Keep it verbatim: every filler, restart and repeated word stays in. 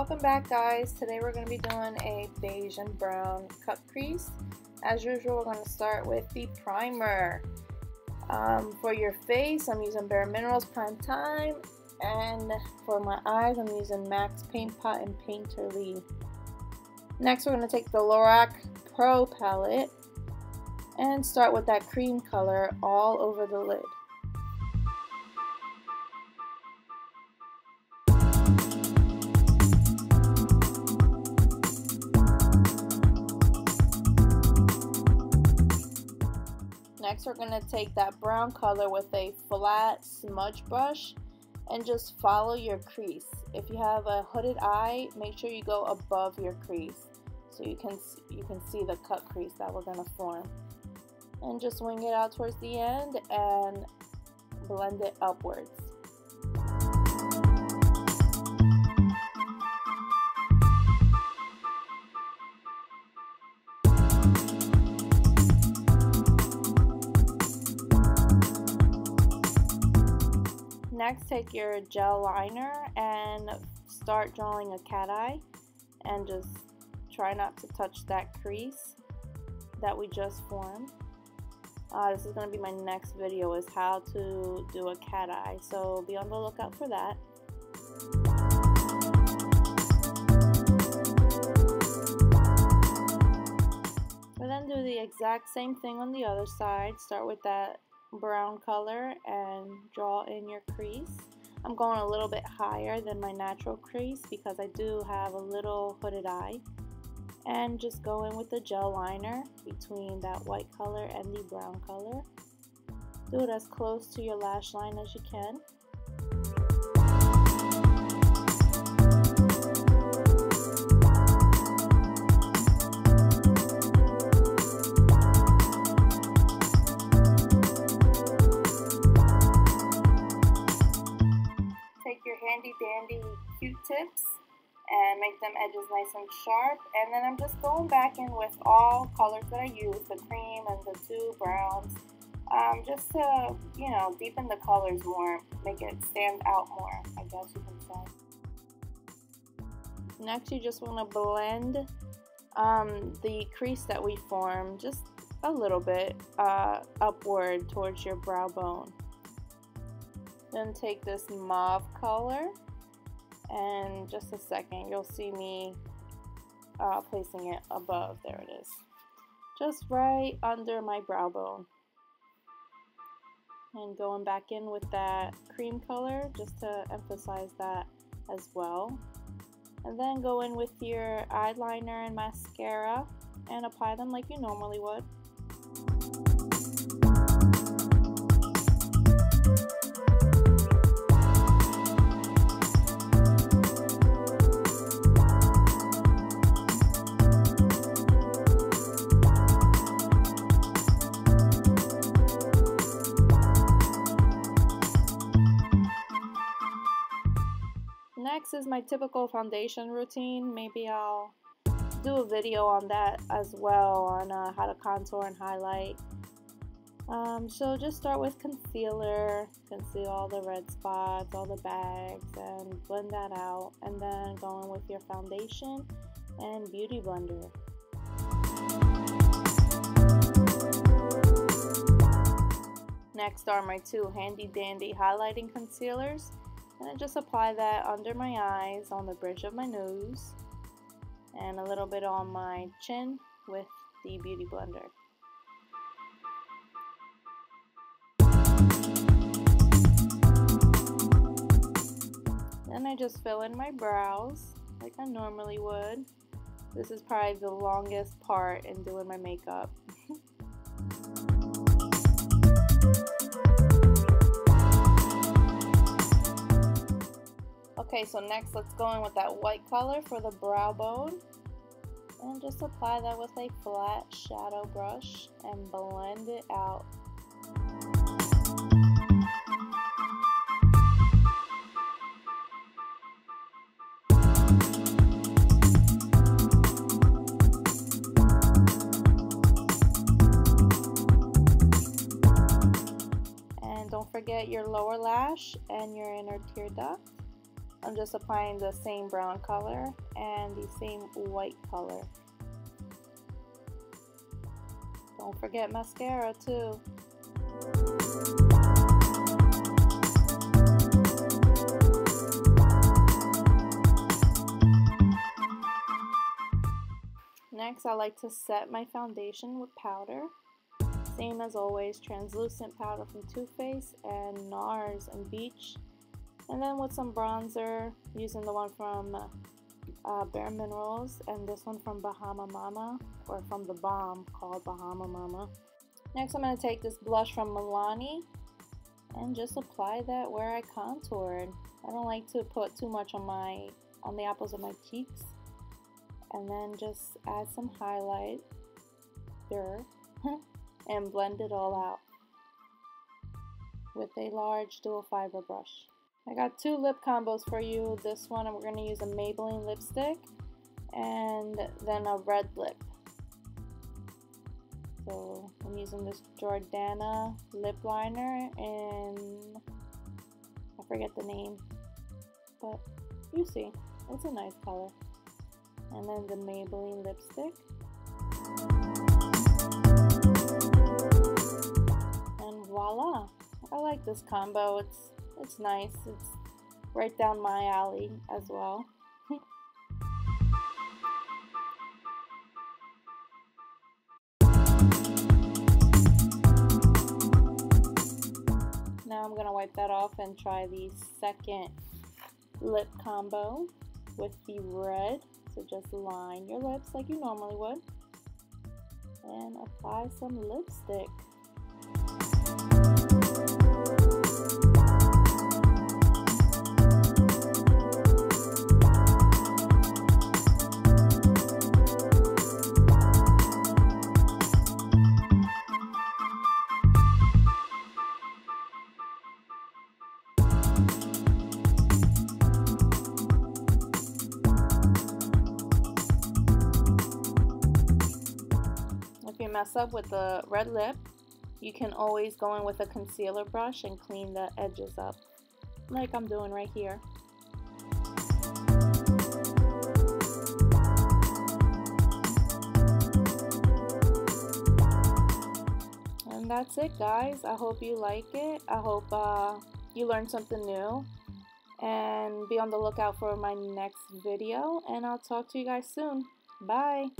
Welcome back, guys. Today we're going to be doing a beige and brown cut crease. As usual, we're going to start with the primer. Um, for your face, I'm using bareMinerals Prime Time, and for my eyes, I'm using Max Paint Pot and Painterly. Next, we're going to take the Lorac Pro palette and start with that cream color all over the lid. Next, we're going to take that brown color with a flat smudge brush and just follow your crease. If you have a hooded eye, make sure you go above your crease so you can you can see the cut crease that we're going to form. And just wing it out towards the end and blend it upwards. Next, take your gel liner and start drawing a cat eye and just try not to touch that crease that we just formed. Uh, this is going to be my next video, is how to do a cat eye, so be on the lookout for that. We then do the exact same thing on the other side. Start with that brown color and draw in your crease. I'm going a little bit higher than my natural crease because I do have a little hooded eye, and just go in with the gel liner between that white color and the brown color. Do it as close to your lash line as you can. Dandy Q-tips and make them edges nice and sharp, and then I'm just going back in with all colors that I use, the cream and the two browns, um, just to, you know, deepen the colors more, make it stand out more, I guess you can say. Next, you just want to blend um, the crease that we formed just a little bit uh, upward towards your brow bone. Then take this mauve color, and just a second, you'll see me uh, placing it above, there it is, just right under my brow bone. And going back in with that cream color just to emphasize that as well. And then go in with your eyeliner and mascara and apply them like you normally would. Next is my typical foundation routine. Maybe I'll do a video on that as well, on uh, how to contour and highlight. Um, so just start with concealer, conceal all the red spots, all the bags, and blend that out, and then go in with your foundation and beauty blender. Next are my two handy dandy highlighting concealers. And I just apply that under my eyes, on the bridge of my nose, and a little bit on my chin with the beauty blender. Then I just fill in my brows like I normally would. This is probably the longest part in doing my makeup. Okay, so next let's go in with that white color for the brow bone and just apply that with a flat shadow brush and blend it out. And don't forget your lower lash and your inner tear duct. I'm just applying the same brown color and the same white color. Don't forget mascara too. Next, I like to set my foundation with powder. Same as always, translucent powder from Too Faced and NARS and Beach. And then with some bronzer, using the one from uh, bareMinerals and this one from Bahama Mama, or from the bomb called Bahama Mama. Next, I'm going to take this blush from Milani and just apply that where I contoured. I don't like to put too much on my on the apples of my cheeks. And then just add some highlight there and blend it all out with a large dual fiber brush. I got two lip combos for you. This one I'm going to use a Maybelline lipstick and then a red lip. So I'm using this Jordana lip liner and I forget the name, but you see, it's a nice color. And then the Maybelline lipstick. And voila! I like this combo. It's it's nice. It's right down my alley as well. Now I'm gonna wipe that off and try the second lip combo with the red. So just line your lips like you normally would and apply some lipstick. Mess up with the red lip, you can always go in with a concealer brush and clean the edges up like I'm doing right here. And that's it, guys. I hope you like it. I hope uh, you learned something new, and be on the lookout for my next video, and I'll talk to you guys soon. Bye.